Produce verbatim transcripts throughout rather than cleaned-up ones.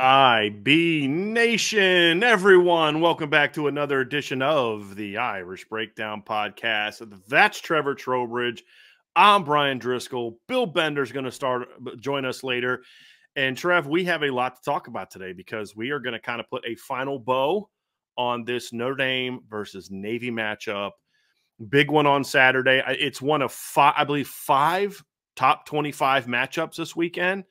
I B Nation, everyone, welcome back to another edition of the Irish Breakdown Podcast. That's Trevor Trowbridge. I'm Brian Driscoll. Bill Bender's going to start join us later. And Trev, we have a lot to talk about today because we are going to kind of put a final bow on this Notre Dame versus Navy matchup. Big one on Saturday. It's one of five, I believe, five top twenty-five matchups this weekend.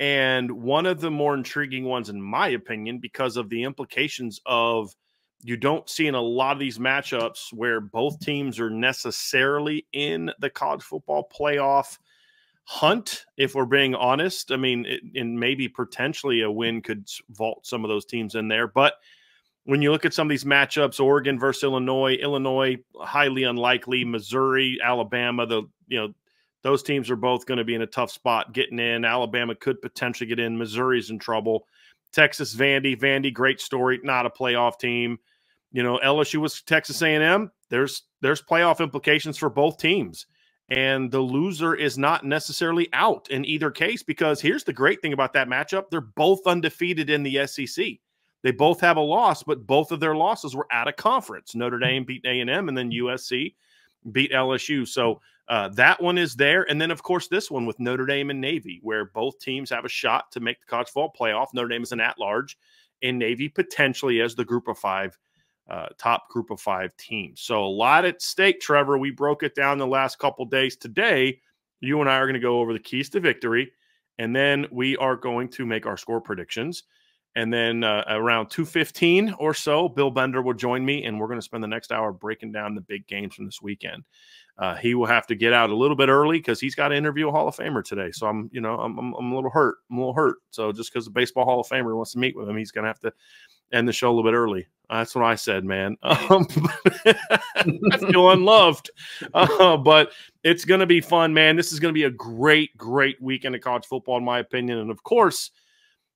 And one of the more intriguing ones, in my opinion, because of the implications of you don't see in a lot of these matchups where both teams are necessarily in the college football playoff hunt, if we're being honest. I mean, it, and maybe potentially a win could vault some of those teams in there. But when you look at some of these matchups, Oregon versus Illinois, Illinois, highly unlikely, Missouri, Alabama, the, you know, those teams are both going to be in a tough spot getting in. Alabama could potentially get in. Missouri's in trouble. Texas, Vandy. Vandy, great story. Not a playoff team. You know, L S U was Texas A and M. There's, there's playoff implications for both teams. And the loser is not necessarily out in either case because here's the great thing about that matchup. They're both undefeated in the S E C. They both have a loss, but both of their losses were out of conference. Notre Dame beat A and M, and then U S C beat L S U. So, Uh, that one is there. And then, of course, this one with Notre Dame and Navy, where both teams have a shot to make the college football playoff. Notre Dame is an at-large, and Navy potentially as the group of five, uh, top group of five teams. So a lot at stake, Trevor. We broke it down the last couple days. Today, you and I are going to go over the keys to victory, and then we are going to make our score predictions. And then uh, around two fifteen or so, Bill Bender will join me, and we're going to spend the next hour breaking down the big games from this weekend. Uh, he will have to get out a little bit early because he's got to interview a Hall of Famer today. So I'm, you know, I'm, I'm, I'm a little hurt. I'm a little hurt. So just because the baseball Hall of Famer wants to meet with him, he's going to have to end the show a little bit early. Uh, that's what I said, man. Um, I feel unloved, uh, but it's going to be fun, man. This is going to be a great, great weekend of college football, in my opinion. And of course,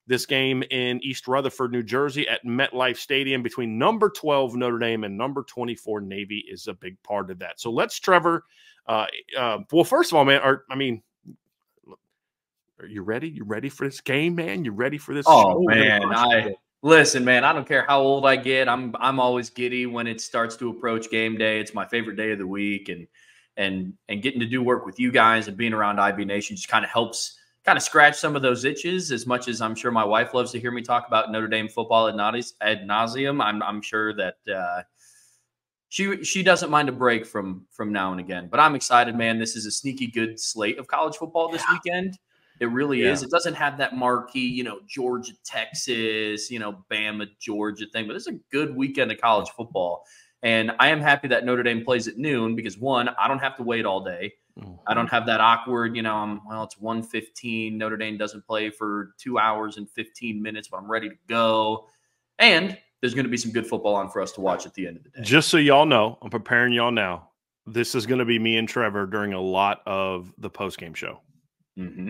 this game in East Rutherford, New Jersey at MetLife Stadium between number twelve Notre Dame and number twenty-four Navy is a big part of that. So let's, Trevor, uh, uh, well, first of all, man, are, I mean, are you ready? You ready for this game, man? You ready for this? Oh, show? man. I, listen, man, I don't care how old I get. I'm I'm always giddy when it starts to approach game day. It's my favorite day of the week. And, and, and getting to do work with you guys and being around I B Nation just kind of helps kind of scratch some of those itches. As much as I'm sure my wife loves to hear me talk about Notre Dame football ad nauseum, I'm, I'm sure that uh, she she doesn't mind a break from from now and again. But I'm excited, man. This is a sneaky good slate of college football this yeah. weekend. It really yeah. is. It doesn't have that marquee, you know, Georgia, Texas, you know, Bama, Georgia thing. But it's a good weekend of college football. And I am happy that Notre Dame plays at noon because, one, I don't have to wait all day. I don't have that awkward, you know, I'm, well, it's one fifteen. Notre Dame doesn't play for two hours and fifteen minutes, but I'm ready to go. And there's going to be some good football on for us to watch at the end of the day. Just so y'all know, I'm preparing y'all now. This is going to be me and Trevor during a lot of the postgame show. Mm-hmm.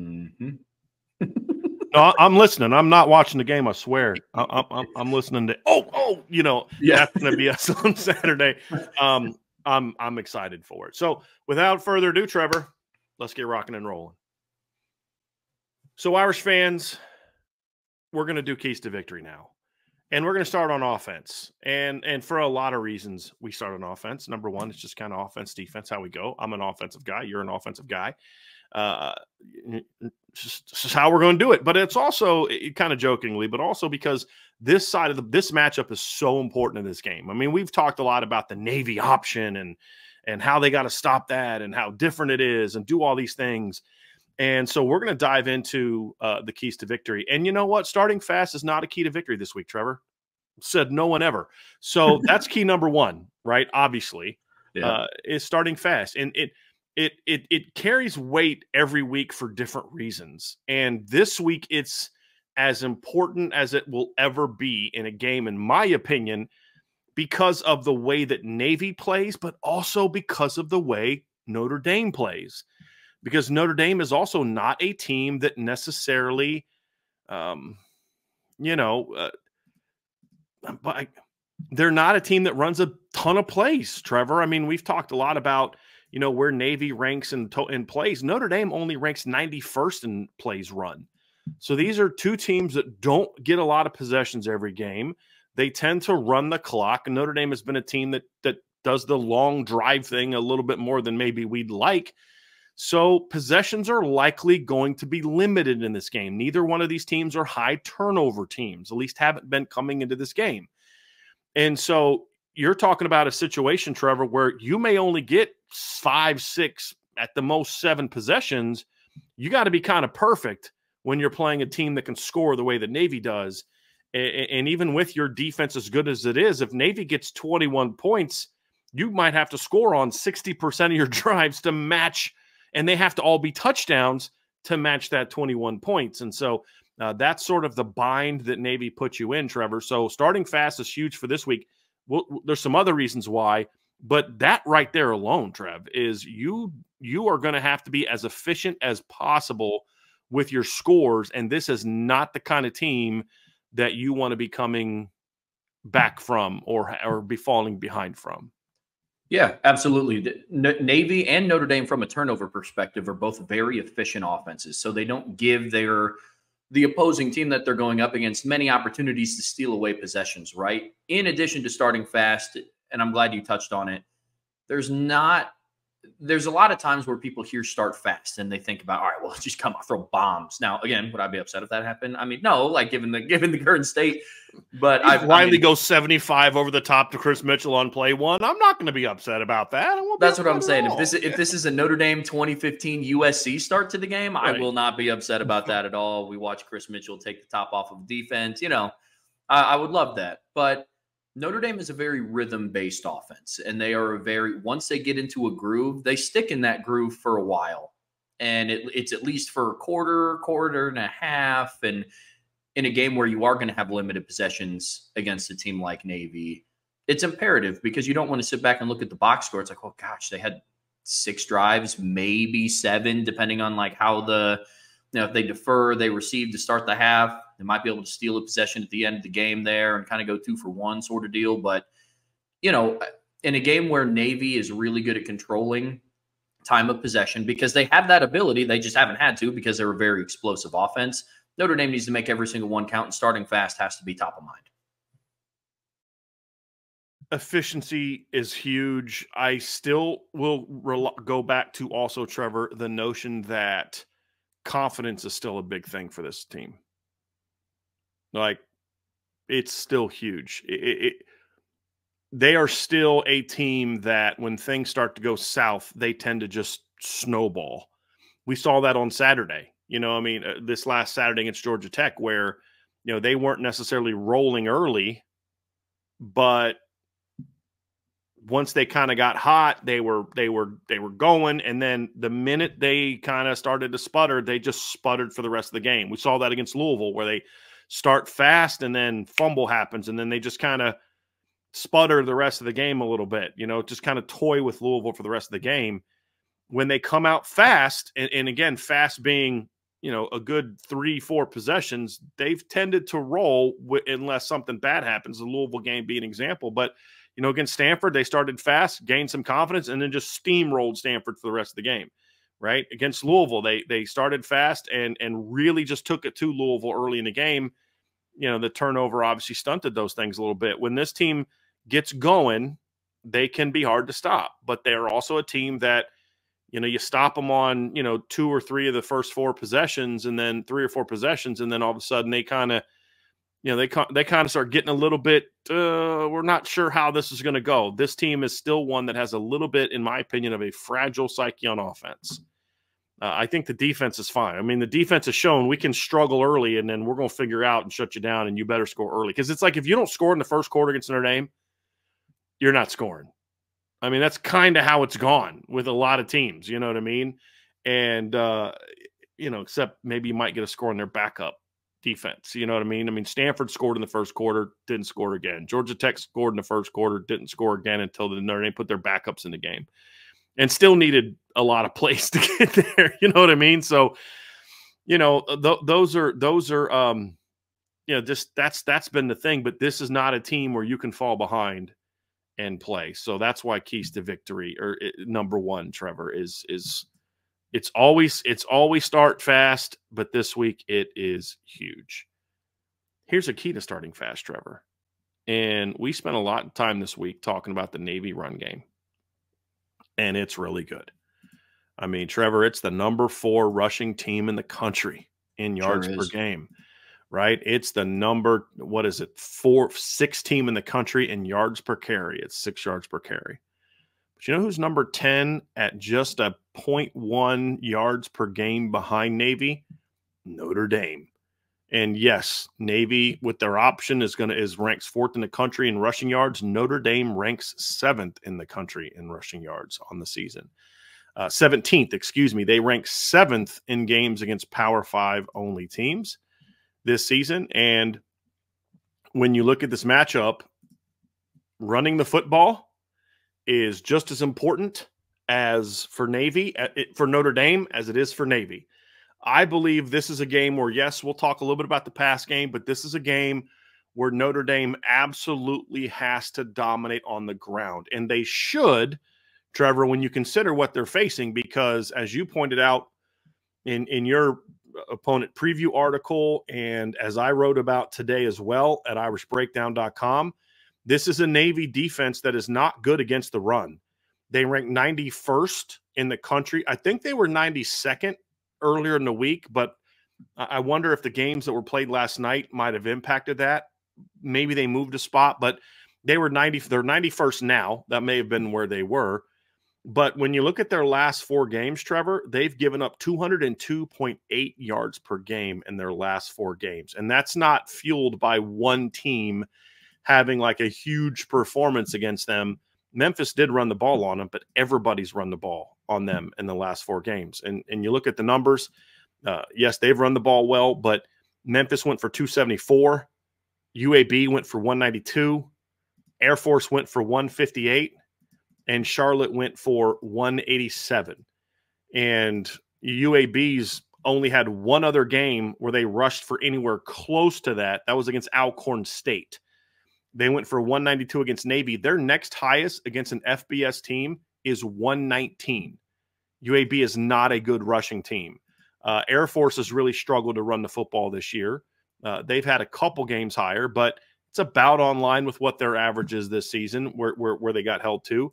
Mm-hmm. No, I'm listening. I'm not watching the game. I swear. I'm, I'm, I'm listening to, oh, oh, you know, yeah. that's going to be us on Saturday. Um, I'm I'm excited for it. So without further ado, Trevor, let's get rocking and rolling. So Irish fans, we're going to do keys to victory now. And we're going to start on offense. And and for a lot of reasons, we start on offense. Number one, it's just kind of offense, defense, how we go. I'm an offensive guy. You're an offensive guy. Uh, just, just how we're going to do it. But it's also it, kind of jokingly, but also because this side of the, this matchup is so important in this game. I mean, we've talked a lot about the Navy option and, and how they got to stop that and how different it is and do all these things. And so we're going to dive into uh, the keys to victory. And you know what? Starting fast is not a key to victory this week, Trevor. Said no one ever. So that's key number one, right? Obviously, yeah. uh, is starting fast. And it, It it it carries weight every week for different reasons. And this week it's as important as it will ever be in a game, in my opinion, because of the way that Navy plays, but also because of the way Notre Dame plays. Because Notre Dame is also not a team that necessarily, um, you know, uh, but they're not a team that runs a ton of plays, Trevor. I mean, we've talked a lot about, you know, where Navy ranks in, in plays. Notre Dame only ranks ninety-first in plays run. So these are two teams that don't get a lot of possessions every game. They tend to run the clock. Notre Dame has been a team that that does the long drive thing a little bit more than maybe we'd like. So possessions are likely going to be limited in this game. Neither one of these teams are high turnover teams, at least haven't been coming into this game. And so you're talking about a situation, Trevor, where you may only get five, six, at the most seven possessions. You got to be kind of perfect when you're playing a team that can score the way that Navy does. And even with your defense as good as it is, if Navy gets twenty-one points, you might have to score on sixty percent of your drives to match, and they have to all be touchdowns to match that twenty-one points. And so uh, that's sort of the bind that Navy puts you in, Trevor. So starting fast is huge for this week. Well, there's some other reasons why, but that right there alone, Trev, is you you are going to have to be as efficient as possible with your scores, and this is not the kind of team that you want to be coming back from or or be falling behind from. Yeah, absolutely. Navy and Notre Dame from a turnover perspective are both very efficient offenses, so they don't give their the opposing team that they're going up against many opportunities to steal away possessions, right? In addition to starting fast, and I'm glad you touched on it, there's not there's a lot of times where people hear start fast and they think about, all right, well, just come out, throw bombs. Now, again, would I be upset if that happened? I mean, no, like given the, given the current state, but I've Riley goes seventy-five over the top to Chris Mitchell on play one. I'm not going to be upset about that. I won't be upset at all. That's what I'm saying. If this, if this is a Notre Dame twenty fifteen U S C start to the game, right, I will not be upset about that at all. We watch Chris Mitchell take the top off of defense. You know, I, I would love that, but Notre Dame is a very rhythm-based offense, and they are a very, once they get into a groove, they stick in that groove for a while, and it, it's at least for a quarter, quarter and a half, and in a game where you are going to have limited possessions against a team like Navy, it's imperative because you don't want to sit back and look at the box score. It's like, oh, gosh, they had six drives, maybe seven, depending on like how the, you know, if they defer, they receive to start the half. They might be able to steal a possession at the end of the game there and kind of go two for one sort of deal. But, you know, in a game where Navy is really good at controlling time of possession because they have that ability, they just haven't had to because they're a very explosive offense. Notre Dame needs to make every single one count, and starting fast has to be top of mind. Efficiency is huge. I still will go back to also, Trevor, the notion that confidence is still a big thing for this team. Like, it's still huge. It, it, it, they are still a team that when things start to go south, they tend to just snowball. We saw that on Saturday. You know, I mean, uh, this last Saturday against Georgia Tech where, you know, they weren't necessarily rolling early, but once they kind of got hot, they were, they were, they were going. And then the minute they kind of started to sputter, they just sputtered for the rest of the game. We saw that against Louisville where they start fast and then fumble happens. And then they just kind of sputter the rest of the game a little bit, you know, just kind of toy with Louisville for the rest of the game. When they come out fast, and, and again, fast being, you know, a good three, four possessions, they've tended to roll unless something bad happens. The Louisville game being an example, but you know, against Stanford, they started fast, gained some confidence, and then just steamrolled Stanford for the rest of the game. Right? Against Louisville, they they started fast and and really just took it to Louisville early in the game. You know, the turnover obviously stunted those things a little bit. When this team gets going, they can be hard to stop, but they're also a team that, you know, you stop them on, you know, two or three of the first four possessions and then three or four possessions. And then all of a sudden they kind of, you know, they, they kind of start getting a little bit, uh, we're not sure how this is going to go. This team is still one that has a little bit, in my opinion, of a fragile psyche on offense. Uh, I think the defense is fine. I mean, the defense has shown we can struggle early, and then we're going to figure out and shut you down, and you better score early. Because it's like if you don't score in the first quarter against Notre Dame, you're not scoring. I mean, that's kind of how it's gone with a lot of teams. You know what I mean? And, uh, you know, except maybe you might get a score on their backup defense. You know what I mean? I mean, Stanford scored in the first quarter, didn't score again. Georgia Tech scored in the first quarter, didn't score again until the Notre Dame put their backups in the game. And still needed a lot of plays to get there. You know what I mean? So, you know, th those are, those are, um, you know, just that's, that's been the thing, but this is not a team where you can fall behind and play. So that's why keys to victory, or it, number one, Trevor, is, is It's always it's always start fast, but this week it is huge. Here's a key to starting fast, Trevor. And we spent a lot of time this week talking about the Navy run game. And it's really good. I mean, Trevor, it's the number four rushing team in the country in yards sure per game, right? It's the number, what is it, four, six team in the country in yards per carry. It's six yards per carry. But you know who's number ten at just a point one yards per game behind Navy? Notre Dame. And yes, Navy with their option is going to is ranks fourth in the country in rushing yards. Notre Dame ranks seventh in the country in rushing yards on the season. Uh, seventeenth, excuse me. They rank seventh in games against Power Five only teams this season. And when you look at this matchup, running the football is just as important as for Navy for Notre Dame as it is for Navy. I believe this is a game where, yes, we'll talk a little bit about the pass game, but this is a game where Notre Dame absolutely has to dominate on the ground. And they should, Trevor, when you consider what they're facing, because as you pointed out in, in your opponent preview article, and as I wrote about today as well at Irish Breakdown dot com, this is a Navy defense that is not good against the run. They rank ninety-first in the country. I think they were ninety-second earlier in the week, but I wonder if the games that were played last night might have impacted that. Maybe they moved a spot, but they were ninety. They're ninety-first now. That may have been where they were. But when you look at their last four games, Trevor, they've given up two oh two point eight yards per game in their last four games, and that's not fueled by one team having like a huge performance against them. Memphis did run the ball on them, but everybody's run the ball on them in the last four games. And and you look at the numbers, uh, yes, they've run the ball well, but Memphis went for two seventy-four. U A B went for one ninety-two. Air Force went for one fifty-eight. And Charlotte went for one eighty-seven. And U A B's only had one other game where they rushed for anywhere close to that. That was against Alcorn State. They went for one ninety-two against Navy. Their next highest against an F B S team is one nineteen. U A B is not a good rushing team. Uh, Air Force has really struggled to run the football this year. Uh, they've had a couple games higher, but it's about on line with what their average is this season, where, where, where they got held to.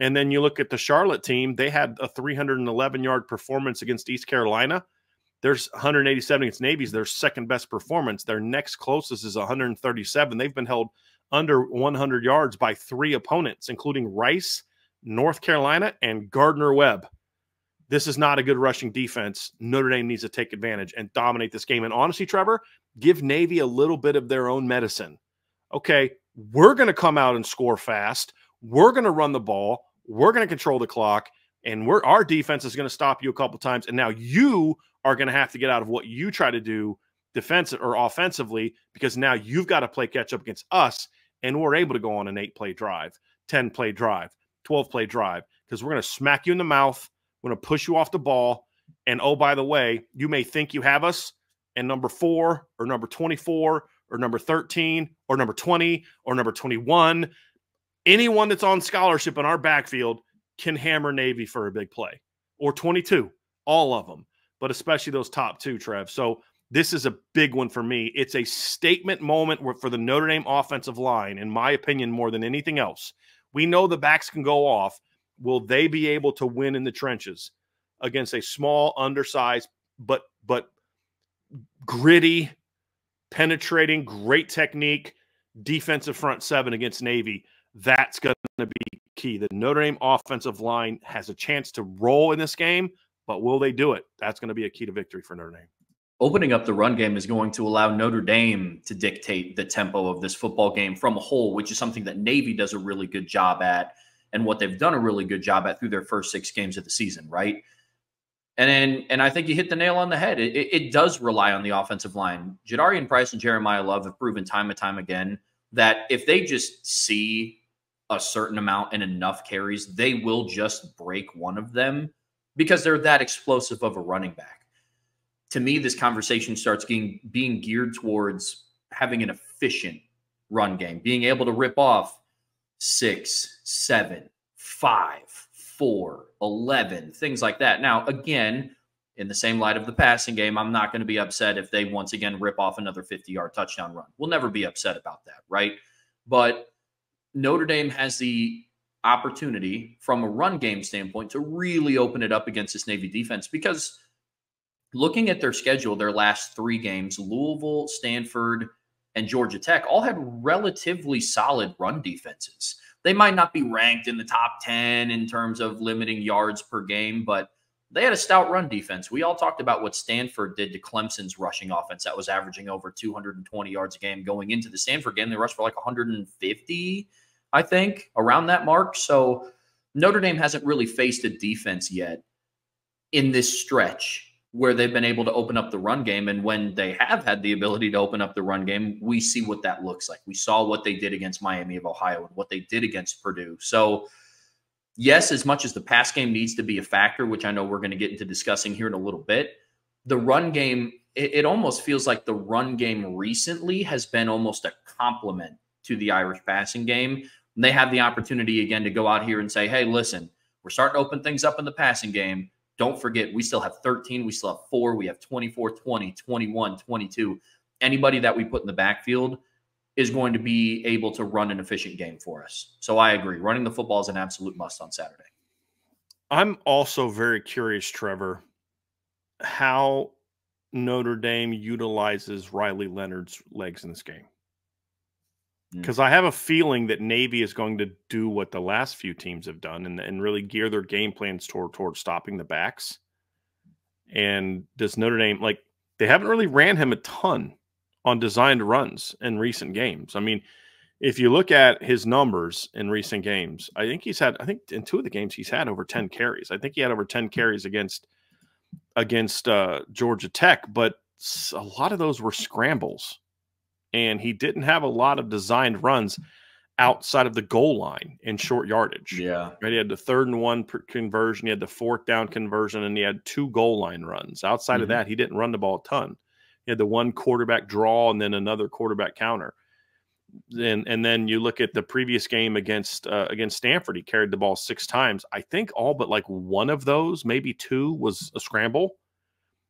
And then you look at the Charlotte team. They had a three eleven yard performance against East Carolina. There's one eighty-seven against Navy's, their second best performance. Their next closest is one thirty-seven. They've been held under one hundred yards by three opponents, including Rice, North Carolina, and Gardner-Webb. This is not a good rushing defense. Notre Dame needs to take advantage and dominate this game. And honestly, Trevor, give Navy a little bit of their own medicine. Okay, we're going to come out and score fast. We're going to run the ball. We're going to control the clock. And we're, our defense is going to stop you a couple times. And now you are going to have to get out of what you try to do defensive or offensively, because now you've got to play catch up against us. And we're able to go on an eight-play drive, ten-play drive, twelve-play drive, because we're going to smack you in the mouth. We're going to push you off the ball. And, oh, by the way, you may think you have us, and number four or number twenty-four or number thirteen or number twenty or number twenty-one, anyone that's on scholarship in our backfield can hammer Navy for a big play, or twenty-two, all of them, but especially those top two, Trev. So this is a big one for me. It's a statement moment for the Notre Dame offensive line, in my opinion, more than anything else. We know the backs can go off. Will they be able to win in the trenches against a small, undersized, but but gritty, penetrating, great technique, defensive front seven against Navy? That's going to be key. The Notre Dame offensive line has a chance to roll in this game, but will they do it? That's going to be a key to victory for Notre Dame. Opening up the run game is going to allow Notre Dame to dictate the tempo of this football game from a whole, which is something that Navy does a really good job at, and what they've done a really good job at through their first six games of the season, right? And then, and I think you hit the nail on the head. It, it does rely on the offensive line. Jadarian Price and Jeremiah Love have proven time and time again that if they just see a certain amount and enough carries, they will just break one of them, because they're that explosive of a running back. To me, this conversation starts being, being geared towards having an efficient run game, being able to rip off six, seven, five, four, eleven, things like that. Now, again, in the same light of the passing game, I'm not going to be upset if they once again rip off another fifty-yard touchdown run. We'll never be upset about that, right? But Notre Dame has the opportunity from a run game standpoint to really open it up against this Navy defense, because looking at their schedule, their last three games, Louisville, Stanford, and Georgia Tech all had relatively solid run defenses. They might not be ranked in the top ten in terms of limiting yards per game, but they had a stout run defense. We all talked about what Stanford did to Clemson's rushing offense. That was averaging over two hundred twenty yards a game. Going into the Stanford game, they rushed for like one hundred fifty, I think, around that mark. So Notre Dame hasn't really faced a defense yet in this stretch where they've been able to open up the run game. And when they have had the ability to open up the run game, we see what that looks like. We saw what they did against Miami of Ohio and what they did against Purdue. So yes, as much as the pass game needs to be a factor, which I know we're going to get into discussing here in a little bit, the run game, it, it almost feels like the run game recently has been almost a complement to the Irish passing game. And they have the opportunity again to go out here and say, hey, listen, we're starting to open things up in the passing game. Don't forget, we still have thirteen, we still have four, we have twenty-four, twenty, twenty-one, twenty-two. Anybody that we put in the backfield is going to be able to run an efficient game for us. So I agree. Running the football is an absolute must on Saturday. I'm also very curious, Trevor, how Notre Dame utilizes Riley Leonard's legs in this game. Because I have a feeling that Navy is going to do what the last few teams have done and, and really gear their game plans toward, toward stopping the backs. And does Notre Dame, like, they haven't really ran him a ton on designed runs in recent games. I mean, if you look at his numbers in recent games, I think he's had, I think in two of the games he's had over ten carries. I think he had over ten carries against, against uh, Georgia Tech, but a lot of those were scrambles. And he didn't have a lot of designed runs outside of the goal line in short yardage. Yeah. Right? He had the third and one conversion. He had the fourth down conversion, and he had two goal line runs. Outside mm-hmm. of that, he didn't run the ball a ton. He had the one quarterback draw and then another quarterback counter. And, and then you look at the previous game against, uh, against Stanford. He carried the ball six times. I think all but like one of those, maybe two, was a scramble.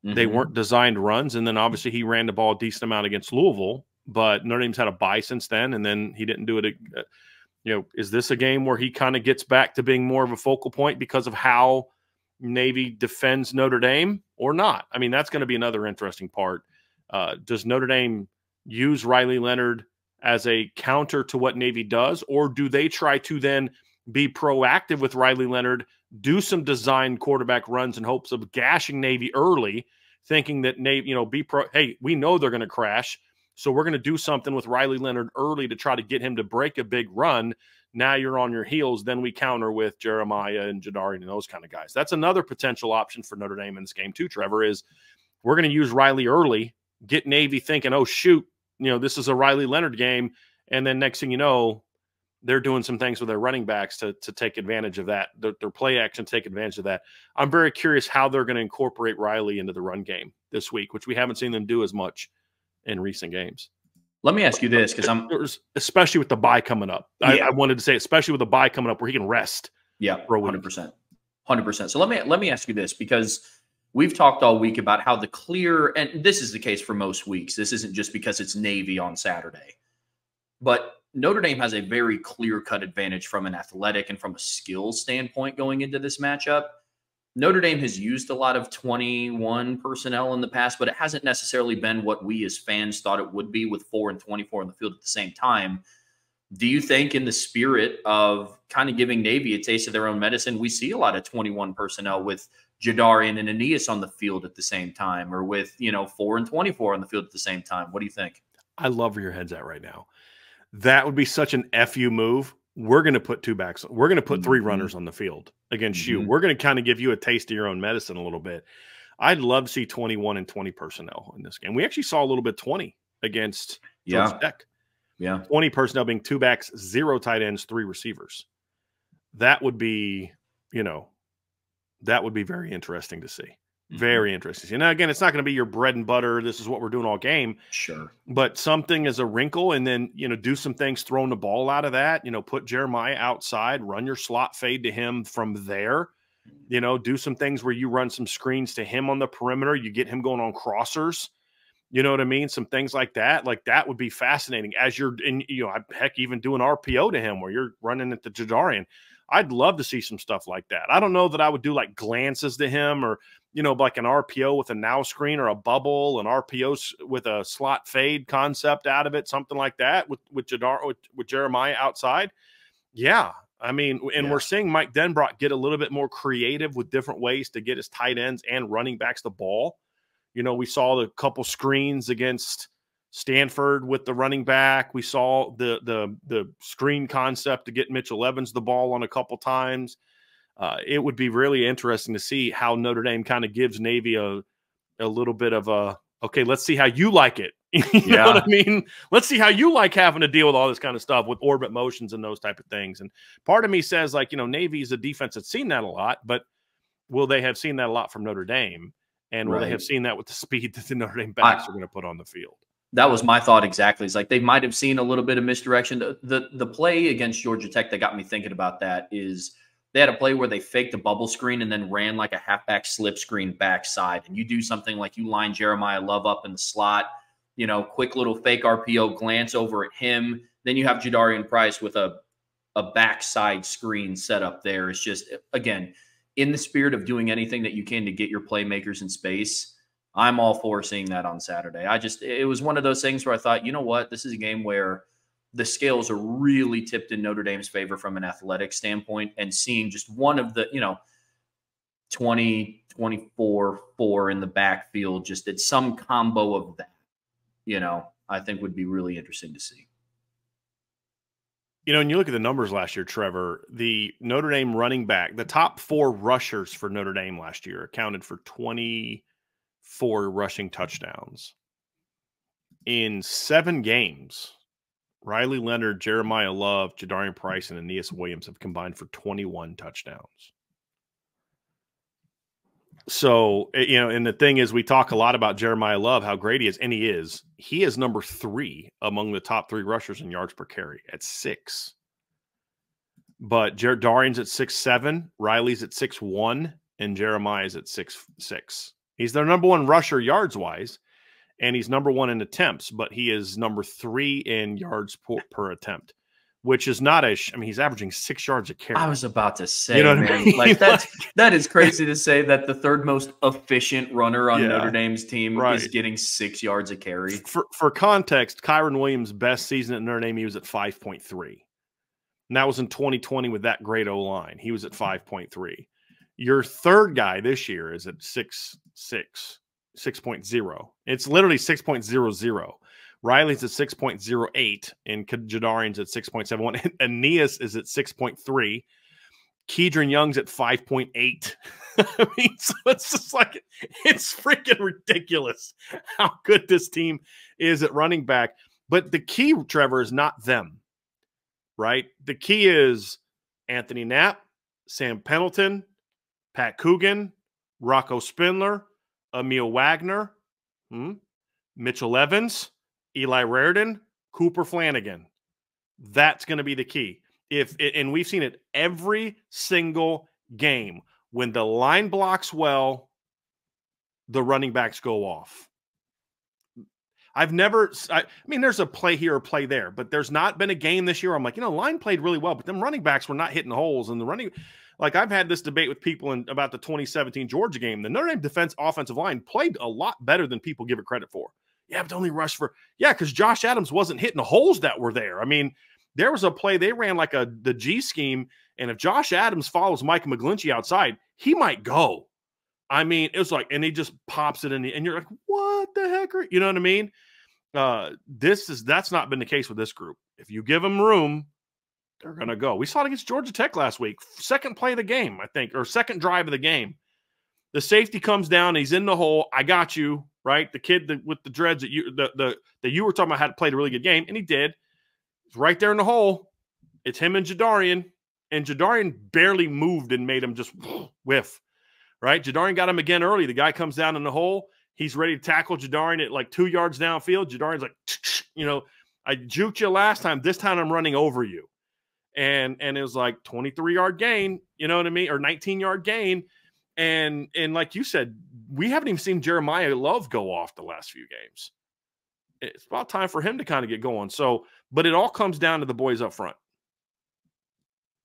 Mm-hmm. They weren't designed runs. And then obviously he ran the ball a decent amount against Louisville. But Notre Dame's had a bye since then, and then he didn't do it. Uh, you know, is this a game where he kind of gets back to being more of a focal point because of how Navy defends Notre Dame or not? I mean, that's going to be another interesting part. Uh, does Notre Dame use Riley Leonard as a counter to what Navy does, or do they try to then be proactive with Riley Leonard, do some designed quarterback runs in hopes of gashing Navy early, thinking that Navy, you know, be pro. Hey, we know they're going to crash. So we're going to do something with Riley Leonard early to try to get him to break a big run. Now you're on your heels. Then we counter with Jeremiah and Jadarian and those kind of guys. That's another potential option for Notre Dame in this game too, Trevor, is we're going to use Riley early, get Navy thinking, oh, shoot, you know, this is a Riley Leonard game. And then next thing you know, they're doing some things with their running backs to, to take advantage of that, their, their play action, take advantage of that. I'm very curious how they're going to incorporate Riley into the run game this week, which we haven't seen them do as much in recent games. Let me ask you this, because I'm especially with the bye coming up. Yeah. I, I wanted to say, especially with the bye coming up, where he can rest. Yeah, for a week. one hundred percent, one hundred percent. So let me let me ask you this, because we've talked all week about how the clear, and this is the case for most weeks. This isn't just because it's Navy on Saturday, but Notre Dame has a very clear-cut advantage from an athletic and from a skill standpoint going into this matchup. Notre Dame has used a lot of twenty-one personnel in the past, but it hasn't necessarily been what we as fans thought it would be with four and twenty-four on the field at the same time. Do you think in the spirit of kind of giving Navy a taste of their own medicine, we see a lot of twenty-one personnel with Jadarian and Aeneas on the field at the same time, or with, you know, four and twenty-four on the field at the same time? What do you think? I love where your head's at right now. That would be such an F U move. We're going to put two backs. We're going to put three runners on the field against mm-hmm. you. We're going to kind of give you a taste of your own medicine a little bit. I'd love to see twenty-one and twenty personnel in this game. We actually saw a little bit twenty against yeah. Georgia Tech. Yeah. twenty personnel being two backs, zero tight ends, three receivers. That would be, you know, that would be very interesting to see. Mm-hmm. Very interesting. Now, again, it's not going to be your bread and butter. This is what we're doing all game. Sure. But something is a wrinkle, and then, you know, do some things throwing the ball out of that. You know, put Jeremiah outside, run your slot fade to him from there. You know, do some things where you run some screens to him on the perimeter. You get him going on crossers. You know what I mean? Some things like that. Like that would be fascinating as you're in, you know, heck, even do an R P O to him where you're running at the Jadarian. I'd love to see some stuff like that. I don't know that I would do like glances to him or, you know, like an R P O with a now screen or a bubble, an R P O with a slot fade concept out of it, something like that with, with, Jadar, with, with Jeremiah outside. Yeah. I mean, and yeah. we're seeing Mike Denbrock get a little bit more creative with different ways to get his tight ends and running backs the ball. You know, we saw the couple screens against Stanford with the running back. We saw the the the screen concept to get Mitchell Evans the ball on a couple times. Uh, it would be really interesting to see how Notre Dame kind of gives Navy a a little bit of a, okay, let's see how you like it. you yeah. know what I mean? Let's see how you like having to deal with all this kind of stuff with orbit motions and those type of things. And part of me says, like, you know, Navy is a defense that's seen that a lot, but will they have seen that a lot from Notre Dame? And will right. they have seen that with the speed that the Notre Dame backs I, are going to put on the field? That was my thought exactly. It's like they might have seen a little bit of misdirection. The, the, the play against Georgia Tech that got me thinking about that is they had a play where they faked a bubble screen and then ran like a halfback slip screen backside. And you do something like you line Jeremiah Love up in the slot, you know, quick little fake R P O glance over at him. Then you have Jadarian Price with a, a backside screen set up there. It's just, again, in the spirit of doing anything that you can to get your playmakers in space, I'm all for seeing that on Saturday. I just, it was one of those things where I thought, you know what, this is a game where the scales are really tipped in Notre Dame's favor from an athletic standpoint, and seeing just one of the, you know, twenty, twenty-four, four in the backfield, just it's some combo of that, you know, I think would be really interesting to see. You know, and you look at the numbers last year, Trevor, the Notre Dame running back, the top four rushers for Notre Dame last year accounted for twenty-four rushing touchdowns. In seven games, Riley Leonard, Jeremiah Love, Jadarian Price, and Aeneas Williams have combined for twenty-one touchdowns. So, you know, and the thing is, we talk a lot about Jeremiah Love, how great he is, and he is. He is number three among the top three rushers in yards per carry at six. But Jadarian's at six seven, Riley's at six one, and Jeremiah's at six six. He's their number one rusher yards-wise, and he's number one in attempts, but he is number three in yards per, per attempt. Which is not a, I mean, he's averaging six yards a carry. I was about to say, you know man, I mean? like that's, that is crazy to say that the third most efficient runner on yeah, Notre Dame's team right. is getting six yards a carry. For, for context, Kyron Williams' best season at Notre Dame, he was at five point three. And that was in twenty twenty with that great O-line. He was at five point three. Your third guy this year is at six point zero. It's literally six point zero zero. Riley's at six point zero eight, and Jadarian's at six point seven one. Aeneas is at six point three. Kedron Young's at five point eight. I mean, so it's just like, it's freaking ridiculous how good this team is at running back. But the key, Trevor, is not them, right? The key is Anthony Knapp, Sam Pendleton, Pat Coogan, Rocco Spindler, Emil Wagner, hmm, Mitchell Evans, Eli Raritan, Cooper Flanagan. That's going to be the key. If and we've seen it every single game. When the line blocks well, the running backs go off. I've never – I mean, there's a play here or play there, but there's not been a game this year. I'm like, you know, line played really well, but them running backs were not hitting holes. And the running – like I've had this debate with people in about the twenty seventeen Georgia game. The Notre Dame defense offensive line played a lot better than people give it credit for. Yeah, but only rush for yeah, because Josh Adams wasn't hitting the holes that were there. I mean, there was a play they ran like a the G scheme, and if Josh Adams follows Mike McGlinchey outside, he might go. I mean, it was like, and he just pops it in, the, and you're like, what the heck? Are, you know what I mean? Uh, this is that's not been the case with this group. If you give them room, they're gonna go. We saw it against Georgia Tech last week, second play of the game, I think, or second drive of the game. The safety comes down, he's in the hole. I got you. Right, the kid that, with the dreads that you the, the that you were talking about had played a really good game, and he did. He's right there in the hole. It's him and Jadarian, and Jadarian barely moved and made him just whiff. Right, Jadarian got him again early. The guy comes down in the hole. He's ready to tackle Jadarian at like two yards downfield. Jadarian's like, you know, I juked you last time. This time I'm running over you, and and it was like twenty-three yard gain, you know what I mean, or nineteen yard gain. And and like you said, we haven't even seen Jeremiah Love go off the last few games. It's about time for him to kind of get going. So, but it all comes down to the boys up front.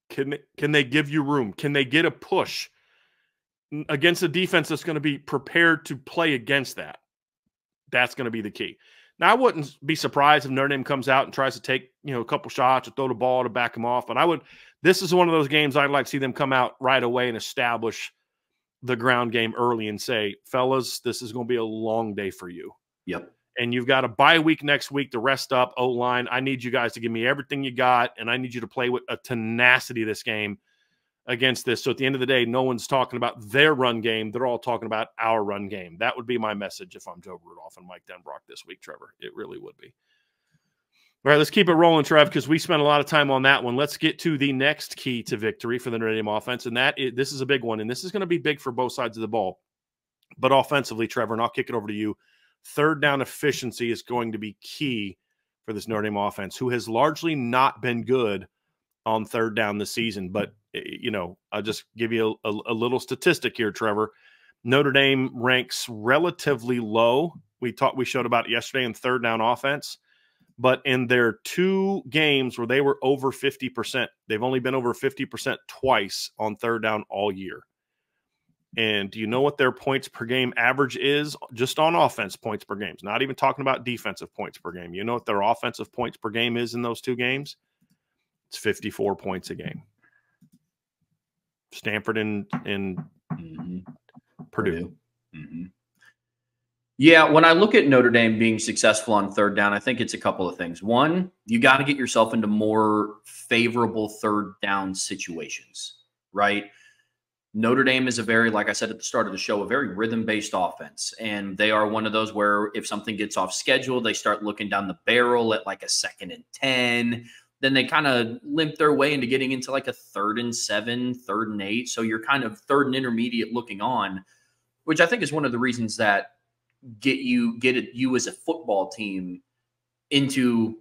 Can they, can they give you room? Can they get a push against a defense that's going to be prepared to play against that? That's going to be the key. Now, I wouldn't be surprised if Notre Dame comes out and tries to take, you know, a couple shots or throw the ball to back them off. But I would, this is one of those games I'd like to see them come out right away and establish the ground game early and say, fellas, this is going to be a long day for you. Yep. And you've got a bye week next week to rest up, O-line. I need you guys to give me everything you got, and I need you to play with a tenacity this game against this. So at the end of the day, no one's talking about their run game. They're all talking about our run game. That would be my message if I'm Joe Rudolph and Mike Denbrock this week, Trevor. It really would be. All right, let's keep it rolling, Trev, because we spent a lot of time on that one. Let's get to the next key to victory for the Notre Dame offense, and that is, this is a big one, and this is going to be big for both sides of the ball. But offensively, Trevor, and I'll kick it over to you, third down efficiency is going to be key for this Notre Dame offense, who has largely not been good on third down this season. But, you know, I'll just give you a, a, a little statistic here, Trevor. Notre Dame ranks relatively low. We talked, we showed about it yesterday in third down offense, but in their two games where they were over fifty percent, they've only been over fifty percent twice on third down all year. And do you know what their points per game average is? Just on offense points per game. Not even talking about defensive points per game. You know what their offensive points per game is in those two games? It's fifty-four points a game. Stanford and, and mm-hmm. Purdue. Mm-hmm. Yeah, when I look at Notre Dame being successful on third down, I think it's a couple of things. One, you got to get yourself into more favorable third down situations, right? Notre Dame is a very, like I said at the start of the show, a very rhythm-based offense. And they are one of those where if something gets off schedule, they start looking down the barrel at like a second and ten. Then they kind of limp their way into getting into like a third and seven, third and eight. So you're kind of third and intermediate looking on, which I think is one of the reasons that get you, get you as a football team into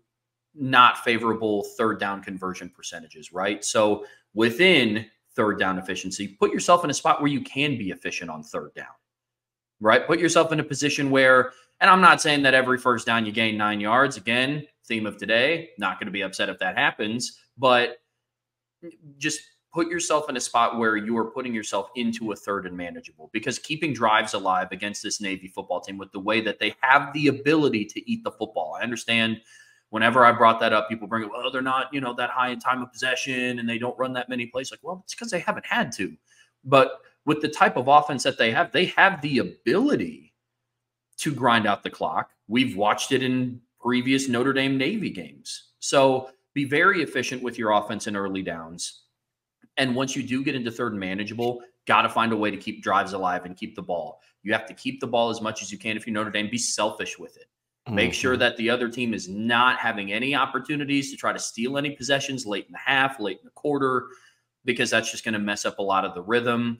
not favorable third down conversion percentages, right? So within third down efficiency, put yourself in a spot where you can be efficient on third down, right? Put yourself in a position where, and I'm not saying that every first down you gain nine yards. Again, theme of today, not going to be upset if that happens, but just put yourself in a spot where you are putting yourself into a third and manageable, because keeping drives alive against this Navy football team with the way that they have the ability to eat the football. I understand whenever I brought that up, people bring up, oh, they're not, you know, that high in time of possession and they don't run that many plays. Like, well, it's because they haven't had to. But with the type of offense that they have, they have the ability to grind out the clock. We've watched it in previous Notre Dame Navy games. So be very efficient with your offense in early downs. And once you do get into third and manageable, got to find a way to keep drives alive and keep the ball. You have to keep the ball as much as you can. If you're Notre Dame, be selfish with it. Make sure that the other team is not having any opportunities to try to steal any possessions late in the half, late in the quarter, because that's just going to mess up a lot of the rhythm.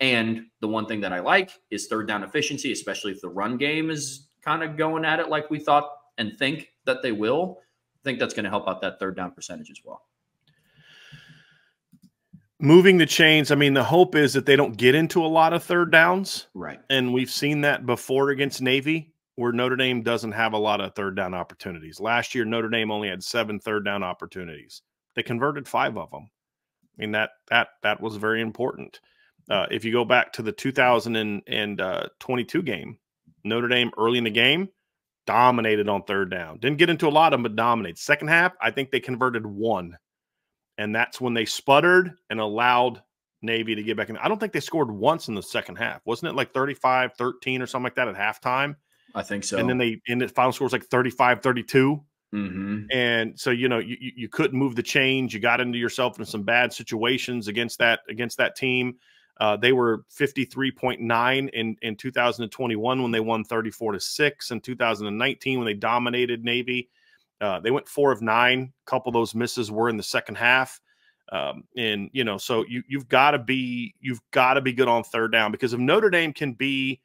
And the one thing that I like is third down efficiency, especially if the run game is kind of going at it like we thought and think that they will. I think that's going to help out that third down percentage as well. Moving the chains, I mean, the hope is that they don't get into a lot of third downs. Right. And we've seen that before against Navy, where Notre Dame doesn't have a lot of third down opportunities. Last year, Notre Dame only had seven third down opportunities. They converted five of them. I mean, that that that was very important. Uh, if you go back to the two thousand twenty-two game, Notre Dame early in the game dominated on third down. Didn't get into a lot of them, but dominated. Second half, I think they converted one. And that's when they sputtered and allowed Navy to get back in. I don't think they scored once in the second half. Wasn't it like thirty-five thirteen or something like that at halftime? I think so. And then they end the final score was like thirty-five thirty-two. Mm-hmm. And so, you know, you, you couldn't move the chains. You got into yourself in some bad situations against that, against that team. Uh, they were fifty-three point nine in, in two thousand twenty-one when they won thirty-four to six. In two thousand nineteen, when they dominated Navy, uh, they went four of nine. A couple of those misses were in the second half. Um, and, you know, so you, you've got to be, you've got to be good on third down, because if Notre Dame can be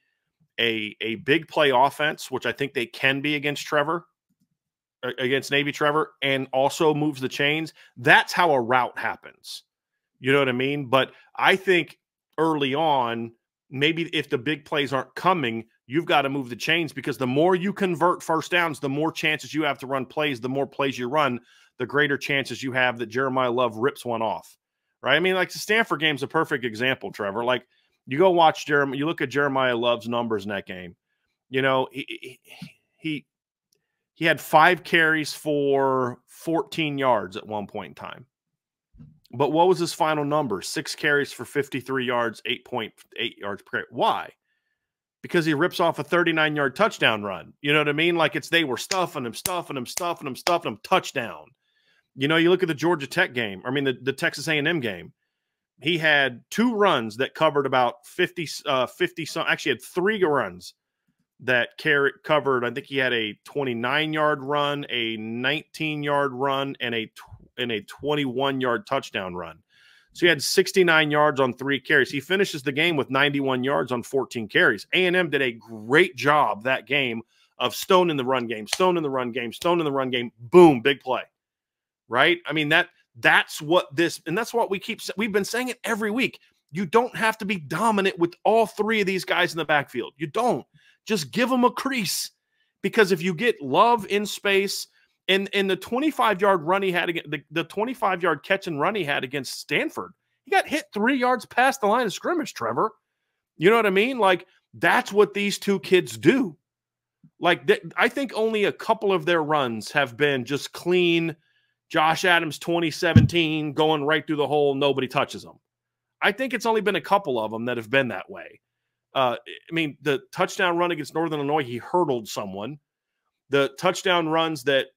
a, a big play offense, which I think they can be against Trevor, against Navy, Trevor, and also moves the chains, that's how a route happens. You know what I mean? But I think early on, maybe if the big plays aren't coming, you've got to move the chains, because the more you convert first downs, the more chances you have to run plays, the more plays you run, the greater chances you have that Jeremiah Love rips one off, right? I mean, like the Stanford game's a perfect example, Trevor. Like you go watch Jeremiah, you look at Jeremiah Love's numbers in that game. You know, he he he had five carries for fourteen yards at one point in time. But what was his final number? Six carries for fifty-three yards, eight point eight yards per carry. Why? Because he rips off a thirty-nine yard touchdown run. You know what I mean? Like it's they were stuffing him, stuffing him, stuffing him, stuffing him, touchdown. You know, you look at the Georgia Tech game. I mean, the, the Texas A and M game. He had two runs that covered about fifty, uh, fifty some. Actually, had three runs that carried covered. I think he had a twenty-nine yard run, a nineteen yard run, and a and a twenty-one yard touchdown run. So he had sixty-nine yards on three carries. He finishes the game with ninety-one yards on fourteen carries. A and M did a great job that game of stone in the run game, stone in the run game, stone in the run game. Boom, big play. Right? I mean, that that's what this – and that's what we keep – we've been saying it every week. You don't have to be dominant with all three of these guys in the backfield. You don't. Just give them a crease, because if you get Love in space – And in the twenty-five yard run he had against the, the twenty-five yard catch and run he had against Stanford, he got hit three yards past the line of scrimmage, Trevor. You know what I mean? Like that's what these two kids do. Like th I think only a couple of their runs have been just clean. Josh Adams twenty seventeen going right through the hole, nobody touches them. I think it's only been a couple of them that have been that way. Uh, I mean, the touchdown run against Northern Illinois, he hurdled someone. The touchdown runs that.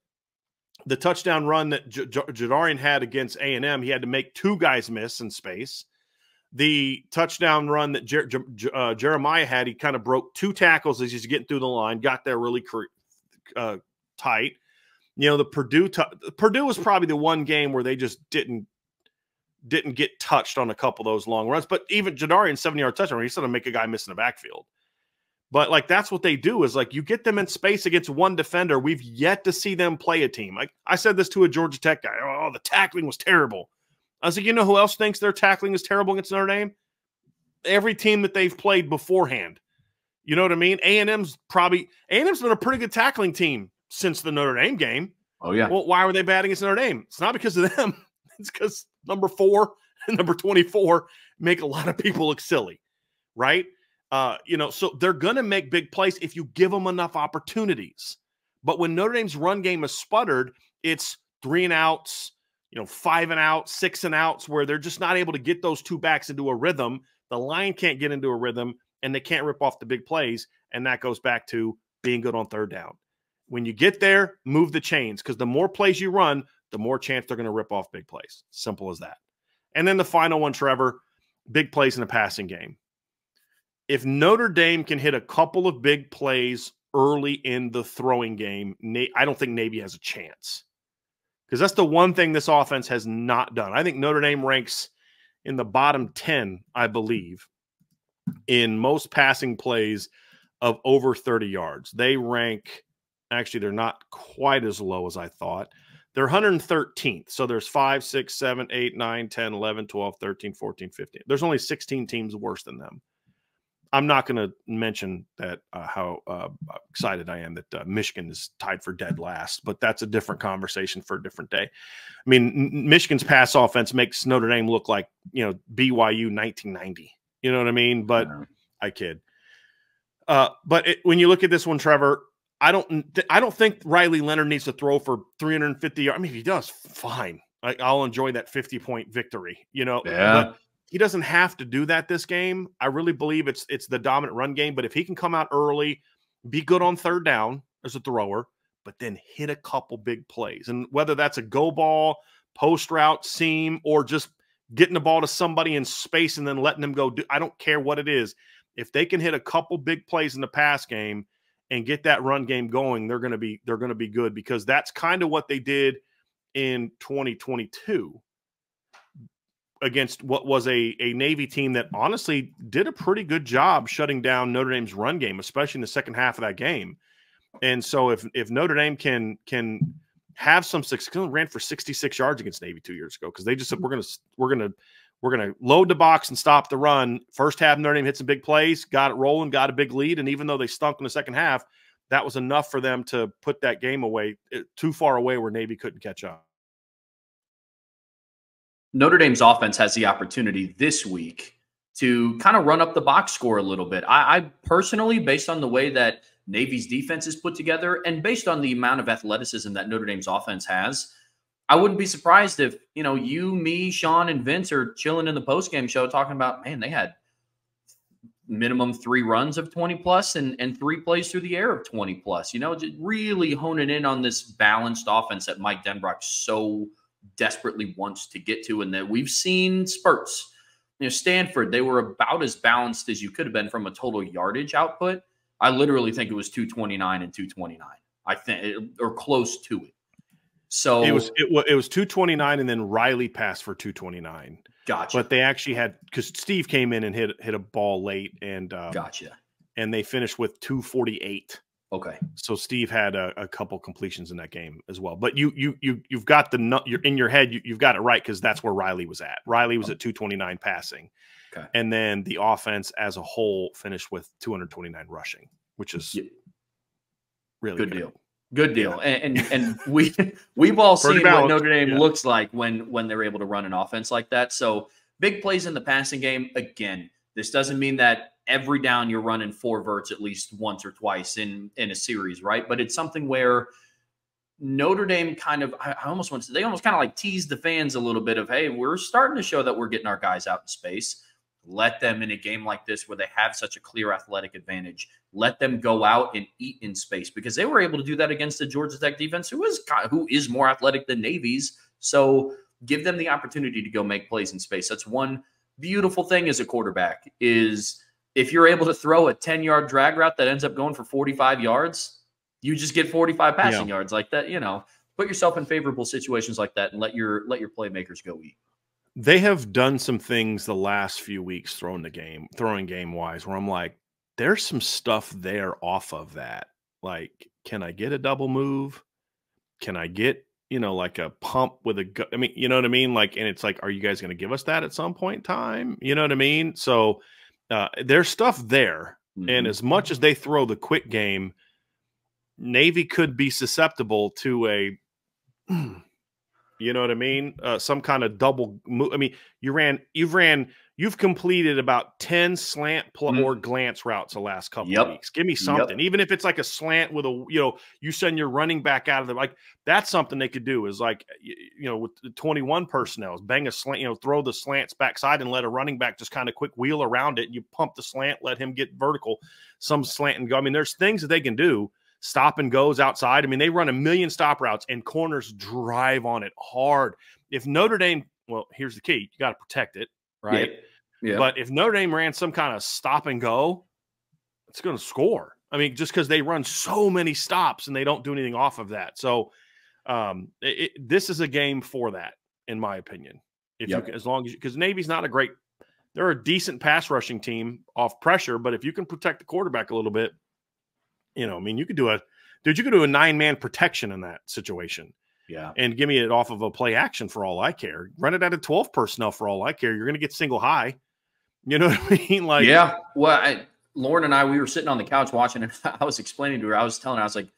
The touchdown run that J J Jadarian had against A and M, he had to make two guys miss in space. The touchdown run that Jer J J uh, Jeremiah had, he kind of broke two tackles as he's getting through the line, got there really uh, tight. You know, the Purdue Purdue was probably the one game where they just didn't didn't get touched on a couple of those long runs. But even Jadarian's seven yard touchdown, he's going to make a guy miss in the backfield. But, like, that's what they do is, like, you get them in space against one defender. We've yet to see them play a team. Like, I said this to a Georgia Tech guy. Oh, the tackling was terrible. I was like, you know who else thinks their tackling is terrible against Notre Dame? Every team that they've played beforehand. You know what I mean? A and M's probably – A and M's been a pretty good tackling team since the Notre Dame game. Oh, yeah. Well, why were they batting against Notre Dame? It's not because of them. It's because number four and number twenty-four make a lot of people look silly, right? Uh, you know, so they're going to make big plays if you give them enough opportunities. But when Notre Dame's run game is sputtered, it's three and outs, you know, five and out, six and outs, where they're just not able to get those two backs into a rhythm. The line can't get into a rhythm, and they can't rip off the big plays. And that goes back to being good on third down. When you get there, move the chains, because the more plays you run, the more chance they're going to rip off big plays. Simple as that. And then the final one, Trevor, big plays in a passing game. If Notre Dame can hit a couple of big plays early in the throwing game, I don't think Navy has a chance, because that's the one thing this offense has not done. I think Notre Dame ranks in the bottom ten, I believe, in most passing plays of over thirty yards. They rank – actually, they're not quite as low as I thought. They're one hundred thirteenth, so there's five, six, seven, eight, nine, ten, eleven, twelve, thirteen, fourteen, fifteen. There's only sixteen teams worse than them. I'm not going to mention that uh, how uh, excited I am that uh, Michigan is tied for dead last, but that's a different conversation for a different day. I mean, N Michigan's pass offense makes Notre Dame look like, you know, B Y U nineteen ninety. You know what I mean? But yeah. I kid. Uh, but it, when you look at this one, Trevor, I don't, th I don't think Riley Leonard needs to throw for three hundred fifty yards. I mean, if he does, fine. I, I'll enjoy that fifty point victory. You know. Yeah. But he doesn't have to do that this game. I really believe it's it's the dominant run game, but if he can come out early, be good on third down as a thrower, but then hit a couple big plays. And whether that's a go ball, post route, seam, or just getting the ball to somebody in space and then letting them go, do, I don't care what it is. If they can hit a couple big plays in the pass game and get that run game going, they're going to be they're going to be good, because that's kind of what they did in twenty twenty-two. Against what was a, a Navy team that honestly did a pretty good job shutting down Notre Dame's run game, especially in the second half of that game. And so if if Notre Dame can can have some success. Ran for sixty-six yards against Navy two years ago because they just said we're gonna we're gonna we're gonna load the box and stop the run. First half, Notre Dame hit some big plays, got it rolling, got a big lead, and even though they stunk in the second half, that was enough for them to put that game away, too far away where Navy couldn't catch up. Notre Dame's offense has the opportunity this week to kind of run up the box score a little bit. I, I personally, based on the way that Navy's defense is put together and based on the amount of athleticism that Notre Dame's offense has, I wouldn't be surprised if, you know, you, me, Sean, and Vince are chilling in the postgame show talking about, man, they had minimum three runs of twenty plus and, and three plays through the air of twenty plus. You know, just really honing in on this balanced offense that Mike Denbrock so desperately wants to get to, and that we've seen spurts. You know, Stanford, they were about as balanced as you could have been from a total yardage output. I literally think it was two twenty-nine and two twenty-nine. I think, or close to it. So it was it was, it was two twenty-nine, and then Riley passed for two twenty-nine. Gotcha. But they actually had, because Steve came in and hit hit a ball late, and um, gotcha. And they finished with two forty-eight. Okay, so Steve had a, a couple completions in that game as well, but you you you you've got the you're in your head you, you've got it right because that's where Riley was at. Riley was oh. at two twenty-nine passing, okay, and then the offense as a whole finished with two twenty-nine rushing, which is yeah. really good, good deal. Good deal, yeah. and, and and we we've all seen what Notre Dame yeah. looks like when when they're able to run an offense like that. So big plays in the passing game again. This doesn't mean that every down you're running four verts at least once or twice in, in a series, right? But it's something where Notre Dame kind of, I almost want to, they almost kind of like tease the fans a little bit of, hey, we're starting to show that we're getting our guys out in space. Let them, in a game like this where they have such a clear athletic advantage, let them go out and eat in space, because they were able to do that against the Georgia Tech defense, who is, who is more athletic than Navy's. So give them the opportunity to go make plays in space. That's one beautiful thing as a quarterback is, if you're able to throw a ten-yard drag route that ends up going for forty-five yards, you just get forty-five passing yeah. yards like that. You know, put yourself in favorable situations like that and let your let your playmakers go eat. They have done some things the last few weeks throwing the game, throwing game wise, where I'm like, there's some stuff there off of that. Like, can I get a double move? Can I get, you know, like a pump with a gu- I mean, you know what I mean? Like, and it's like, are you guys going to give us that at some point in time? You know what I mean? So. Uh, there's stuff there, mm-hmm. and as much as they throw the quick game, Navy could be susceptible to a, you know what I mean, uh, some kind of double move. I mean, you ran, you've ran, you've completed about ten slant mm-hmm. or glance routes the last couple yep. of weeks. Give me something, yep. even if it's like a slant with a, you know, you send your running back out of the, like that's something they could do is like, you, you know, with the twenty-one personnel, is bang a slant, you know, throw the slants backside and let a running back just kind of quick wheel around it. You pump the slant, let him get vertical, some slant and go. I mean, there's things that they can do. Stop and goes outside. I mean, they run a million stop routes and corners drive on it hard. If Notre Dame, well, here's the key. You got to protect it, right? Yeah. Yeah. But if Notre Dame ran some kind of stop and go, it's going to score. I mean, just because they run so many stops and they don't do anything off of that. So um, it, it, this is a game for that, in my opinion. If yep. you, as long as you, because Navy's not a great, they're a decent pass rushing team off pressure, but if you can protect the quarterback a little bit, you know, I mean, you could do a, dude, you could do a nine-man protection in that situation. Yeah. And give me it off of a play action for all I care. Run it out of twelve personnel for all I care. You're going to get single high. You know what I mean? Like, yeah. Well, I, Lauren and I, we were sitting on the couch watching, and I was explaining to her, I was telling her, I was like,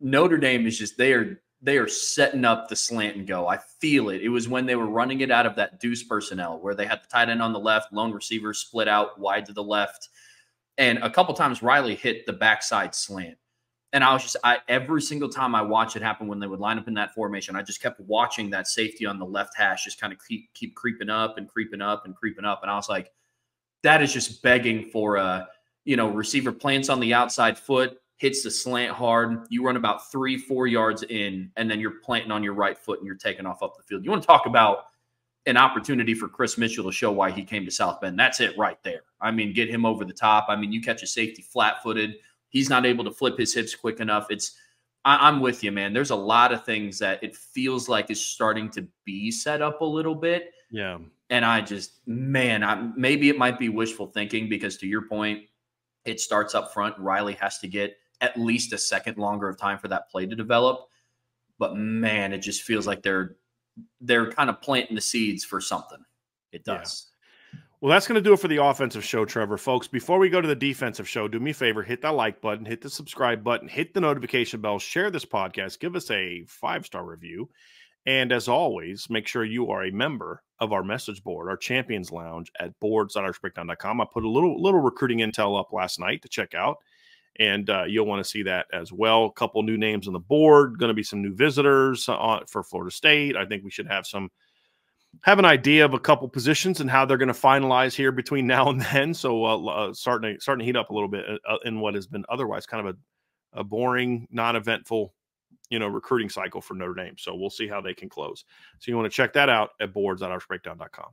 Notre Dame is just, they are, they are setting up the slant and go. I feel it. It was when they were running it out of that deuce personnel where they had the tight end on the left, lone receiver split out wide to the left. And a couple times Riley hit the backside slant. And I was just, I, every single time I watched it happen when they would line up in that formation, I just kept watching that safety on the left hash just kind of keep, keep creeping up and creeping up and creeping up. And I was like, that is just begging for a, you know, receiver plants on the outside foot, hits the slant hard. You run about three, four yards in, and then you're planting on your right foot and you're taking off up the field. You want to talk about an opportunity for Chris Mitchell to show why he came to South Bend. That's it right there. I mean, get him over the top. I mean, you catch a safety flat-footed. He's not able to flip his hips quick enough. It's I, I'm with you, man. There's a lot of things that it feels like is starting to be set up a little bit. Yeah. And I just, man, I, maybe it might be wishful thinking because to your point, it starts up front. Riley has to get at least a second longer of time for that play to develop. but man, it just feels like they're they're kind of planting the seeds for something. It does. Yeah. Well, that's going to do it for the offensive show, Trevor. Folks, before we go to the defensive show, do me a favor, hit that like button, hit the subscribe button, hit the notification bell, share this podcast, give us a five-star review. And as always, make sure you are a member of our message board, our Champions Lounge at boards dot irish breakdown dot com. I put a little little recruiting intel up last night to check out, and uh, you'll want to see that as well. A couple new names on the board, going to be some new visitors on, for Florida State. I think we should have some have an idea of a couple positions and how they're going to finalize here between now and then. So uh, uh, starting to, starting to heat up a little bit uh, in what has been otherwise kind of a, a boring, non-eventful, you know, recruiting cycle for Notre Dame. So we'll see how they can close. So you want to check that out at boards dot irish breakdown dot com.